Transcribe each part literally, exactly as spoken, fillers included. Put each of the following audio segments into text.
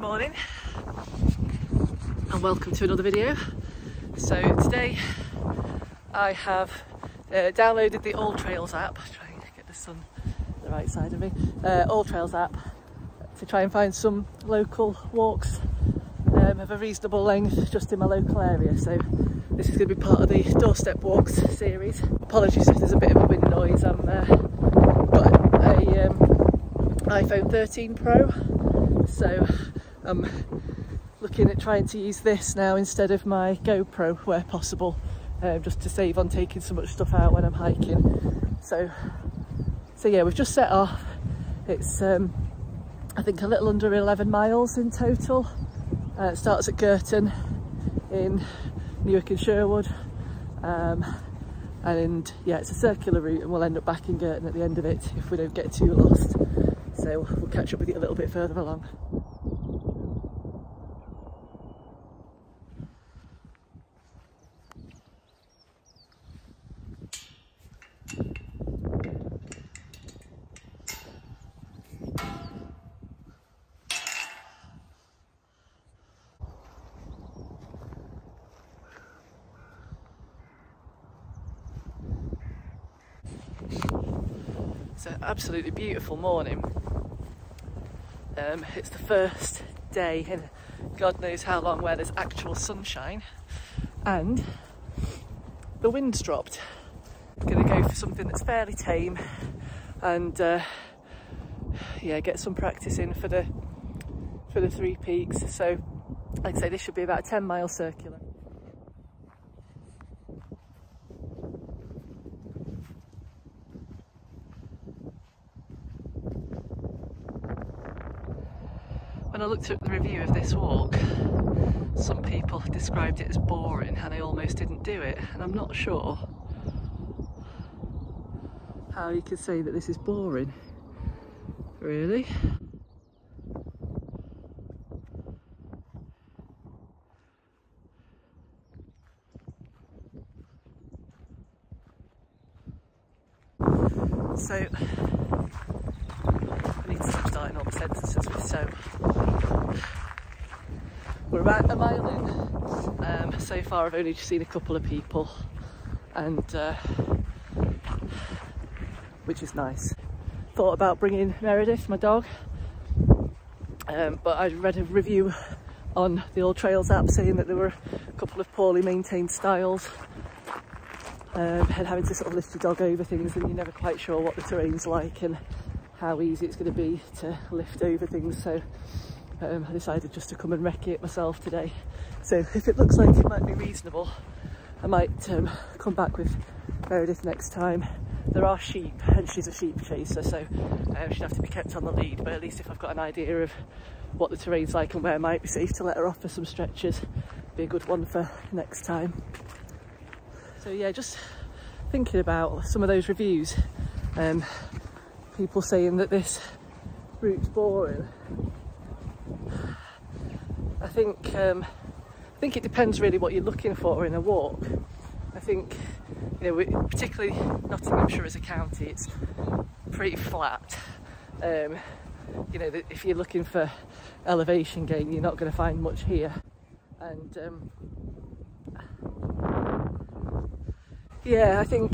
Good morning and welcome to another video. So today I have uh, downloaded the All Trails app. I'm trying to get the sun on the right side of me. Uh, All Trails app to try and find some local walks um, of a reasonable length just in my local area. So this is going to be part of the doorstep walks series. Apologies if there's a bit of a wind noise. I'm uh, got a um, iPhone thirteen Pro. So I'm looking at trying to use this now instead of my GoPro where possible, uh, just to save on taking so much stuff out when I'm hiking. So, so yeah, we've just set off. It's um, I think a little under eleven miles in total. Uh, it starts at Girton in Newark and Sherwood, um, and yeah, it's a circular route, and we'll end up back in Girton at the end of it if we don't get too lost. So we'll catch up with you a little bit further along. It's an absolutely beautiful morning. Um, it's the first day in God knows how long where there's actual sunshine, and the wind's dropped. I'm going to go for something that's fairly tame and uh, yeah, get some practice in for the for the Three Peaks. So I'd say this should be about a ten mile circular. When I looked at the review of this walk, some people described it as boring and they almost didn't do it, and I'm not sure how you could say that this is boring, really. So So we're about a mile in. Um, so far I've only just seen a couple of people, and uh, which is nice. Thought about bringing Meredith, my dog, um, but I read a review on the All Trails app saying that there were a couple of poorly maintained stiles, um, and having to sort of lift your dog over things, and you're never quite sure what the terrain's like and how easy it's going to be to lift over things. So um, I decided just to come and wreck it myself today. So if it looks like it might be reasonable, I might um, come back with Meredith next time. There are sheep, and she's a sheep chaser, so um, she'd have to be kept on the lead, but at least if I've got an idea of what the terrain's like and where it might be safe to let her off for some stretches, be a good one for next time. So yeah, just thinking about some of those reviews, um, people saying that this route's boring. I think um, I think it depends really what you're looking for in a walk. I think, you know, we, particularly Nottinghamshire as a county, it's pretty flat. Um, you know, if you're looking for elevation gain, you're not going to find much here. And um, yeah, I think,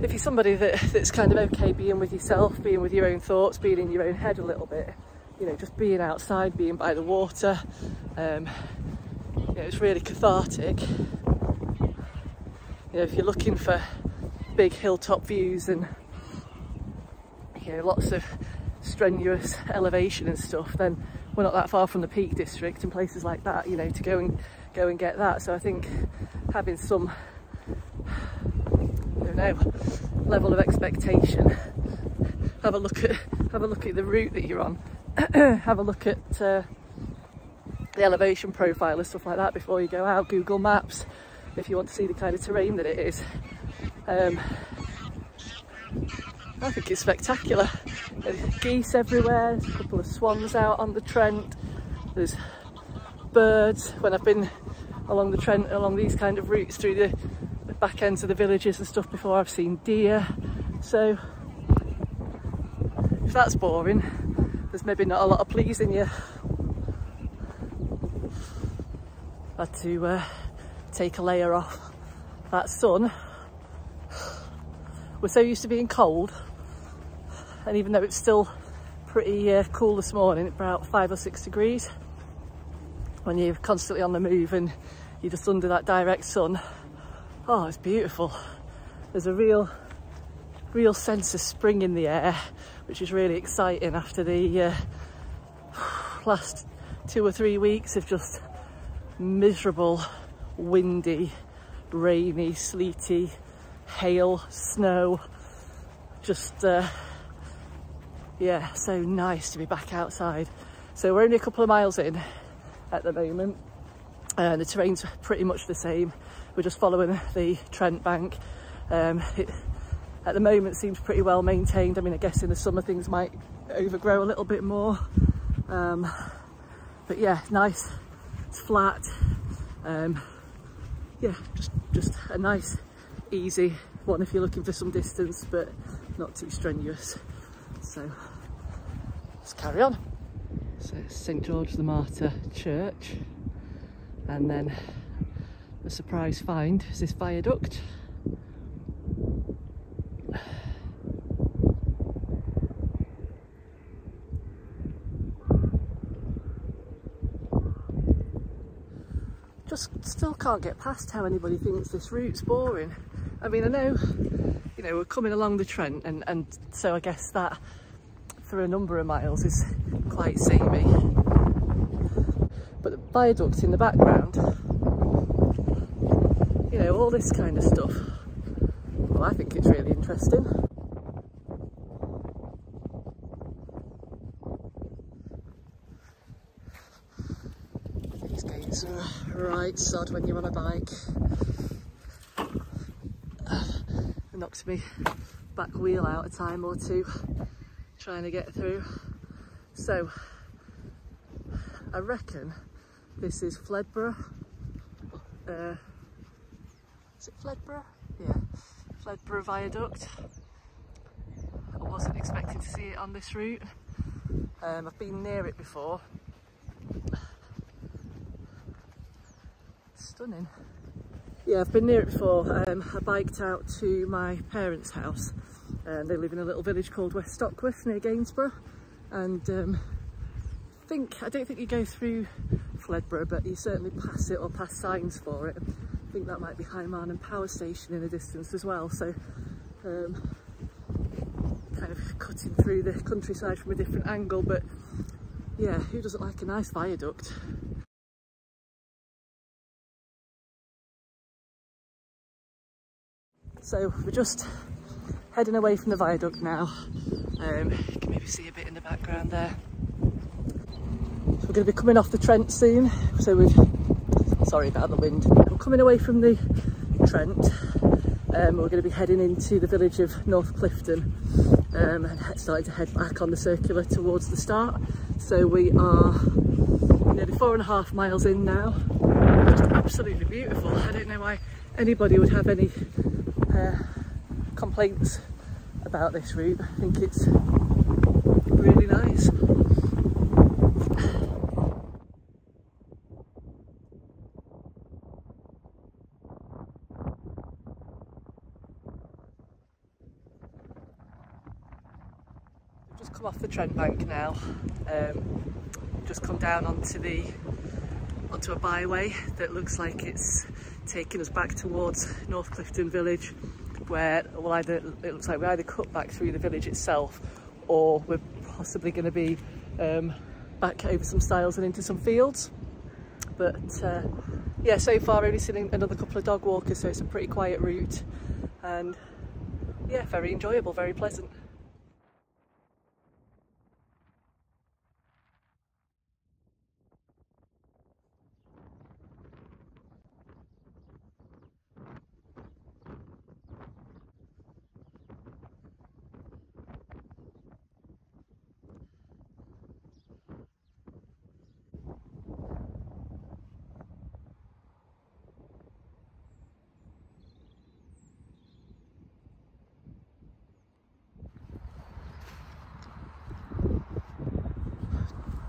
if you're somebody that, that's kind of okay being with yourself, being with your own thoughts, being in your own head a little bit, you know, just being outside, being by the water, um, you know, it's really cathartic. You know, if you're looking for big hilltop views and, you know, lots of strenuous elevation and stuff, then we're not that far from the Peak District and places like that, you know, to go and go and get that. So I think having some No, level of expectation. Have a look at have a look at the route that you're on. Have a look at uh, the elevation profile and stuff like that before you go out. Google Maps if you want to see the kind of terrain that it is. Um, I think it's spectacular. There's geese everywhere. There's a couple of swans out on the Trent. There's birds. When I've been along the Trent, along these kind of routes through the back ends of the villages and stuff before, I've seen deer. So if that's boring, there's maybe not a lot of pleasing you. Had to uh, take a layer off that sun. We're so used to being cold, and even though it's still pretty uh, cool this morning, about five or six degrees, when you're constantly on the move and you're just under that direct sun, oh, it's beautiful. There's a real, real sense of spring in the air, which is really exciting after the uh, last two or three weeks of just miserable, windy, rainy, sleety, hail, snow. Just uh, yeah, so nice to be back outside. So we're only a couple of miles in at the moment, and the terrain's pretty much the same. We're just following the Trent bank. Um, it at the moment seems pretty well maintained. I mean, I guess in the summer things might overgrow a little bit more, um, but yeah, nice. It's flat. Um, yeah, just just a nice easy one if you're looking for some distance, but not too strenuous. So let's carry on. So it's Saint George the Martyr Church, and then the surprise find is this viaduct. Just still can't get past how anybody thinks this route's boring. I mean, I know, you know, we're coming along the Trent, and, and so I guess that for a number of miles is quite samey. But the viaduct in the background, you know, all this kind of stuff, well, I think it's really interesting. These gates are right sod when you're on a bike. It knocked me back wheel out a time or two trying to get through. So I reckon this is Fledborough. Uh, is it Fledborough? Yeah, Fledborough Viaduct. I wasn't expecting to see it on this route. Um, I've been near it before. Stunning. Yeah, I've been near it before. Um, I biked out to my parents' house, and they live in a little village called West Stockwith near Gainsborough. And um, think I don't think you go through Fledborough, but you certainly pass it or pass signs for it. I think that might be High Marnham Power Station in the distance as well. So, um, kind of cutting through the countryside from a different angle. But yeah, who doesn't like a nice viaduct? So we're just heading away from the viaduct now. Um, you can maybe see a bit in the background there. So we're going to be coming off the Trent soon. So we're, sorry about the wind. We're coming away from the Trent. Um, we're going to be heading into the village of North Clifton, um, and starting to head back on the circular towards the start. So we are nearly four and a half miles in now. Just absolutely beautiful. I don't know why anybody would have any Uh, complaints about this route. I think it's really nice. We've just come off the Trent bank now. Um, just come down onto the onto a byway that looks like it's taking us back towards North Clifton village, where well either it looks like we either cut back through the village itself, or we're possibly going to be um, back over some stiles and into some fields. But uh, yeah, so far only seen another couple of dog walkers, so it's a pretty quiet route, and yeah, very enjoyable, very pleasant.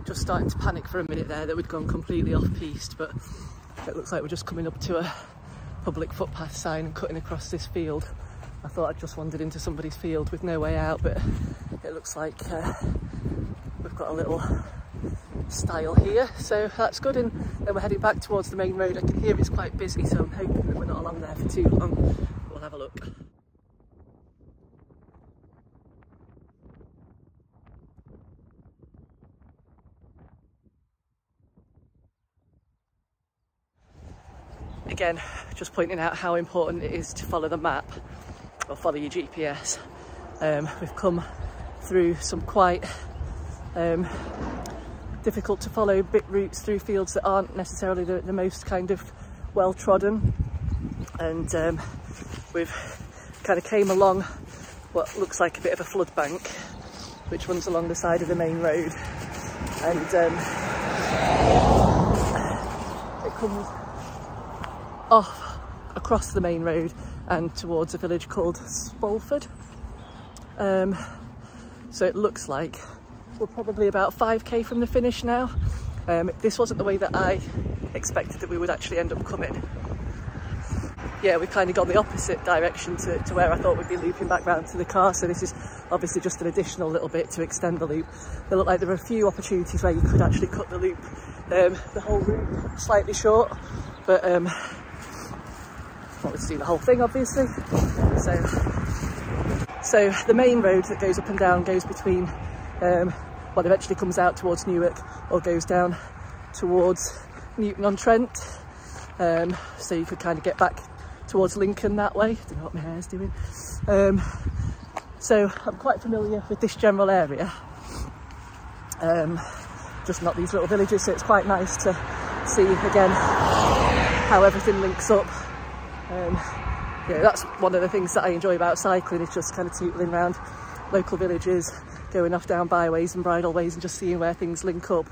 just starting to panic for a minute there that we'd gone completely off-piste, but it looks like we're just coming up to a public footpath sign and cutting across this field. I thought I'd just wandered into somebody's field with no way out, but it looks like uh, we've got a little stile here, so that's good. And then we're heading back towards the main road. I can hear it's quite busy, so I'm hoping that we're not along there for too long. We'll have a look. Again, just pointing out how important it is to follow the map or follow your G P S. Um, we've come through some quite um, difficult to follow bit routes through fields that aren't necessarily the, the most kind of well trodden, and um, we've kind of came along what looks like a bit of a flood bank which runs along the side of the main road, and um, it comes off across the main road and towards a village called Spalford. Um, so it looks like we're probably about five K from the finish now. Um, this wasn't the way that I expected that we would actually end up coming. Yeah, we've kind of gone the opposite direction to, to where I thought we'd be looping back round to the car, so this is obviously just an additional little bit to extend the loop. They look like there are a few opportunities where you could actually cut the loop, um, the whole route slightly short, but um, I wanted to do the whole thing, obviously. So, so the main road that goes up and down goes between um, what eventually comes out towards Newark or goes down towards Newton on Trent. Um, so you could kind of get back towards Lincoln that way. I don't know what my hair's doing. Um, so I'm quite familiar with this general area, um, just not these little villages. So it's quite nice to see again how everything links up. Um, yeah, that's one of the things that I enjoy about cycling, is just kind of tootling around local villages, going off down byways and bridleways and just seeing where things link up,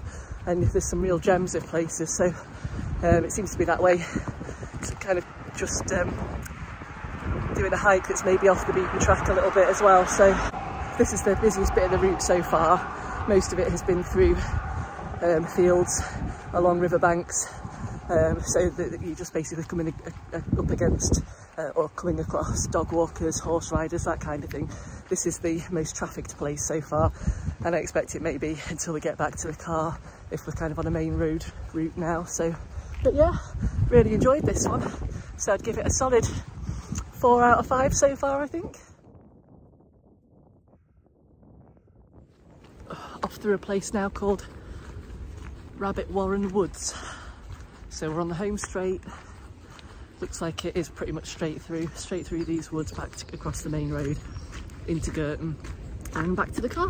and there's some real gems in places. So um, it seems to be that way. It's kind of just um, doing a hike that's maybe off the beaten track a little bit as well. So this is the busiest bit of the route so far. Most of it has been through um, fields, along riverbanks. Um, so that you're just basically coming a, a, up against uh, or coming across dog walkers, horse riders, that kind of thing. This is the most trafficked place so far, and I expect it may be until we get back to the car if we're kind of on a main road route now. So, but yeah, really enjoyed this one. So I'd give it a solid four out of five so far, I think. Off through a place now called Rabbit Warren Woods. So we're on the home straight. Looks like it is pretty much straight through, straight through these woods, back to, across the main road, into Girton, and back to the car.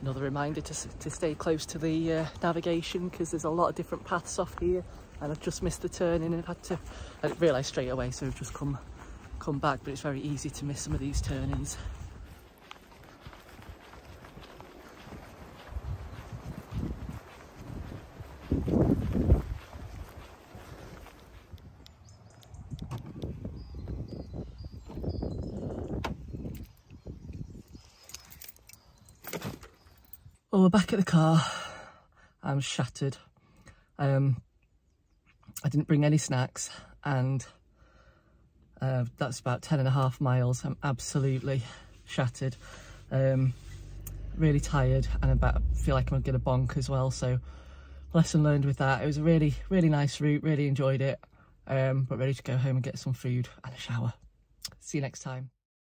Another reminder to, to stay close to the uh, navigation, because there's a lot of different paths off here, and I've just missed the turn in and I've had to, I didn't realise straight away, so I've just come come back, but it's very easy to miss some of these turn-ins. Well, we're back at the car. I'm shattered. Um, I didn't bring any snacks, and uh, that's about ten and a half miles. I'm absolutely shattered, um, really tired, and about feel like I'm gonna bonk as well. So, lesson learned with that. It was a really, really nice route. Really enjoyed it, um, but ready to go home and get some food and a shower. See you next time.